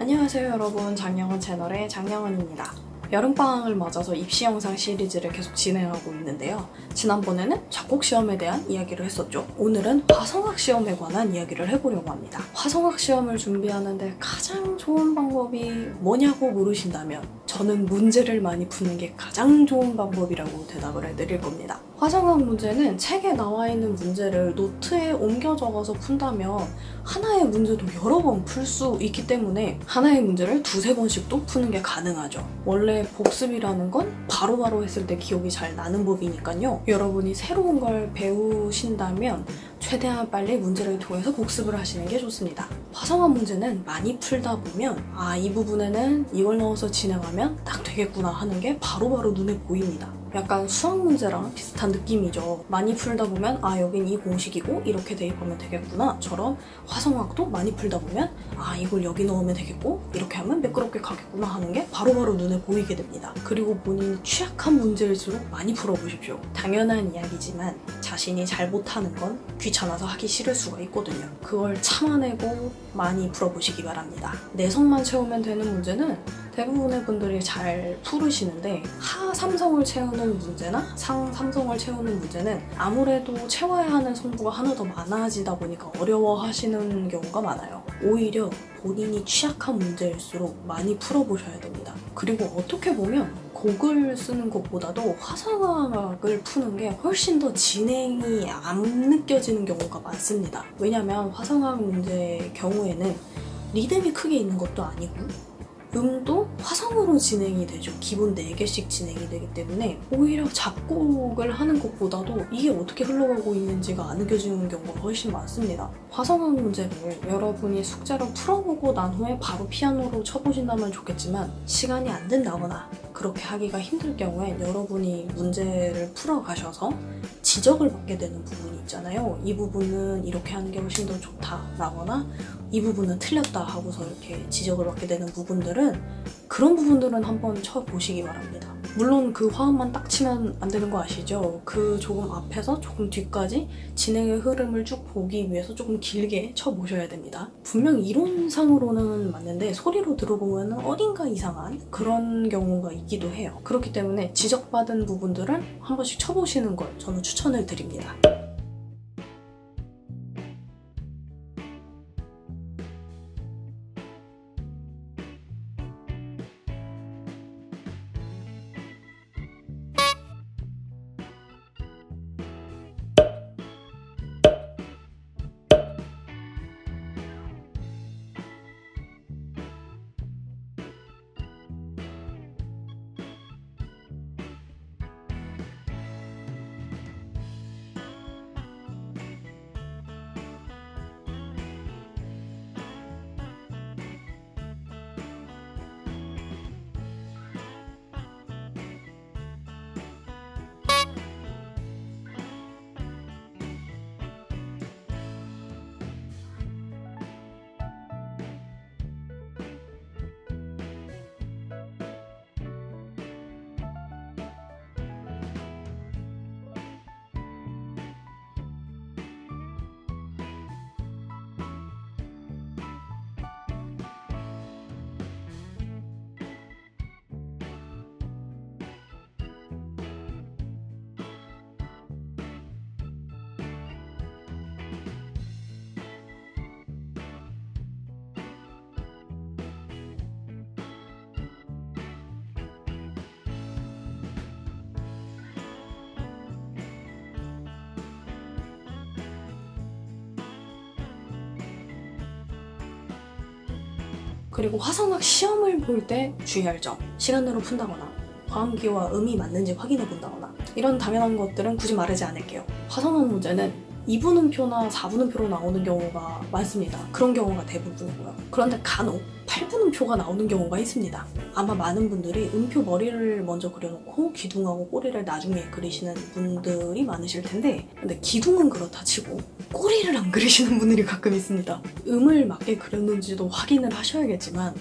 안녕하세요 여러분, 장영은 채널의 장영은입니다. 여름방학을 맞아서 입시 영상 시리즈를 계속 진행하고 있는데요. 지난번에는 작곡시험에 대한 이야기를 했었죠. 오늘은 화성학시험에 관한 이야기를 해보려고 합니다. 화성학시험을 준비하는데 가장 좋은 방법이 뭐냐고 물으신다면 저는 문제를 많이 푸는 게 가장 좋은 방법이라고 대답을 해드릴 겁니다. 화성학 문제는 책에 나와 있는 문제를 노트에 옮겨 적어서 푼다면 하나의 문제도 여러 번 풀 수 있기 때문에 하나의 문제를 두세 번씩 또 푸는 게 가능하죠. 원래 복습이라는 건 바로바로 했을 때 기억이 잘 나는 법이니까요. 여러분이 새로운 걸 배우신다면 최대한 빨리 문제를 통해서 복습을 하시는 게 좋습니다. 화성학 문제는 많이 풀다 보면 이 부분에는 이걸 넣어서 진행하면 딱 되겠구나 하는 게 바로바로 눈에 보입니다. 약간 수학 문제랑 비슷한 느낌이죠. 많이 풀다 보면 여긴 이 공식이고 이렇게 대입하면 되겠구나 처럼 화성학도 많이 풀다 보면 이걸 여기 넣으면 되겠고 이렇게 하면 매끄럽게 가겠구나 하는 게 바로바로 눈에 보이게 됩니다. 그리고 본인이 취약한 문제일수록 많이 풀어보십시오. 당연한 이야기지만 자신이 잘 못하는 건 귀찮아서 하기 싫을 수가 있거든요. 그걸 참아내고 많이 풀어보시기 바랍니다. 내성만 채우면 되는 문제는 대부분의 분들이 잘 풀으시는데 하삼성을 채우는 문제나 상삼성을 채우는 문제는 아무래도 채워야 하는 성분이 하나 더 많아지다 보니까 어려워하시는 경우가 많아요. 오히려 본인이 취약한 문제일수록 많이 풀어보셔야 됩니다. 그리고 어떻게 보면 곡을 쓰는 것보다도 화성학을 푸는 게 훨씬 더 진행이 안 느껴지는 경우가 많습니다. 왜냐면 화성학 문제의 경우에는 리듬이 크게 있는 것도 아니고 음도 화성으로 진행이 되죠. 기본 4개씩 진행이 되기 때문에 오히려 작곡을 하는 것보다도 이게 어떻게 흘러가고 있는지가 안 느껴지는 경우가 훨씬 많습니다. 화성학 문제를 여러분이 숙제로 풀어보고 난 후에 바로 피아노로 쳐보신다면 좋겠지만 시간이 안 된다거나 그렇게 하기가 힘들 경우엔 여러분이 문제를 풀어가셔서 지적을 받게 되는 부분이 있잖아요. 이 부분은 이렇게 하는 게 훨씬 더 좋다라거나 이 부분은 틀렸다 하고서 이렇게 지적을 받게 되는 부분들은 그런 부분들은 한번 쳐보시기 바랍니다. 물론 그 화음만 딱 치면 안 되는 거 아시죠? 그 조금 앞에서 조금 뒤까지 진행의 흐름을 쭉 보기 위해서 조금 길게 쳐보셔야 됩니다. 분명 이론상으로는 맞는데 소리로 들어보면 어딘가 이상한 그런 경우가 있기도 해요. 그렇기 때문에 지적받은 부분들을 한 번씩 쳐보시는 걸 저는 추천을 드립니다. 그리고 화성학 시험을 볼 때 주의할 점, 시간으로 푼다거나 과음기와 음이 맞는지 확인해 본다거나 이런 당연한 것들은 굳이 말하지 않을게요. 화성학 문제는 2분음표나 4분음표로 나오는 경우가 많습니다. 그런 경우가 대부분이고요. 그런데 간혹 8분음표가 나오는 경우가 있습니다. 아마 많은 분들이 음표 머리를 먼저 그려놓고 기둥하고 꼬리를 나중에 그리시는 분들이 많으실 텐데 근데 기둥은 그렇다 치고 꼬리를 안 그리시는 분들이 가끔 있습니다. 음을 맞게 그렸는지도 확인을 하셔야겠지만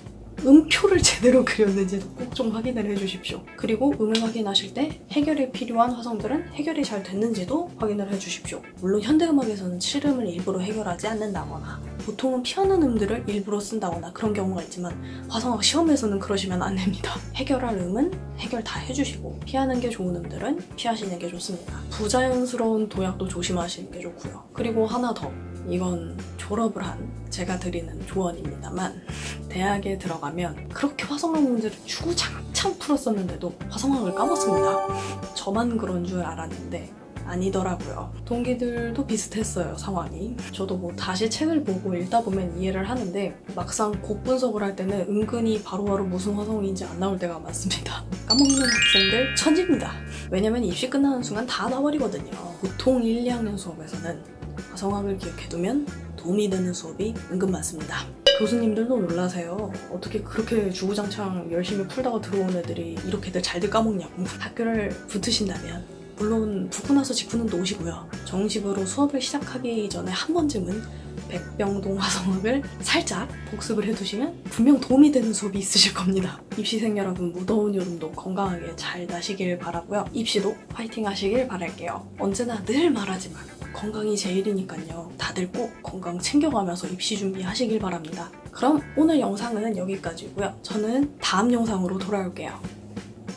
음표를 제대로 그렸는지도 꼭 좀 확인을 해주십시오. 그리고 음을 확인하실 때 해결이 필요한 화성들은 해결이 잘 됐는지도 확인을 해주십시오. 물론 현대음악에서는 7음을 일부러 해결하지 않는다거나 보통은 피하는 음들을 일부러 쓴다거나 그런 경우가 있지만 화성학 시험에서는 그러시면 안 됩니다. 해결할 음은 해결 다 해주시고 피하는 게 좋은 음들은 피하시는 게 좋습니다. 부자연스러운 도약도 조심하시는 게 좋고요. 그리고 하나 더, 이건 졸업을 한 제가 드리는 조언입니다만 대학에 들어가면 그렇게 화성학 문제를 주구장창 풀었었는데도 화성학을 까먹습니다. 저만 그런 줄 알았는데 아니더라고요. 동기들도 비슷했어요, 상황이. 저도 뭐 다시 책을 보고 읽다 보면 이해를 하는데 막상 곡 분석을 할 때는 은근히 바로바로 무슨 화성인지 안 나올 때가 많습니다. 까먹는 학생들 천지입니다. 왜냐면 입시 끝나는 순간 다 나와버리거든요. 보통 1, 2학년 수업에서는 화성학을 기억해두면 도움이 되는 수업이 은근 많습니다. 교수님들도 놀라세요. 어떻게 그렇게 주구장창 열심히 풀다가 들어온 애들이 이렇게들 잘들 까먹냐고. 학교를 붙으신다면 물론 붙고 나서 직후는 노시고요. 정식으로 수업을 시작하기 전에 한 번쯤은 백병동 화성학을 살짝 복습을 해두시면 분명 도움이 되는 수업이 있으실 겁니다. 입시생 여러분, 무더운 여름도 건강하게 잘 나시길 바라고요. 입시도 파이팅 하시길 바랄게요. 언제나 늘 말하지만 건강이 제일이니까요. 다들 꼭 건강 챙겨가면서 입시 준비하시길 바랍니다. 그럼 오늘 영상은 여기까지고요. 저는 다음 영상으로 돌아올게요.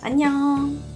안녕!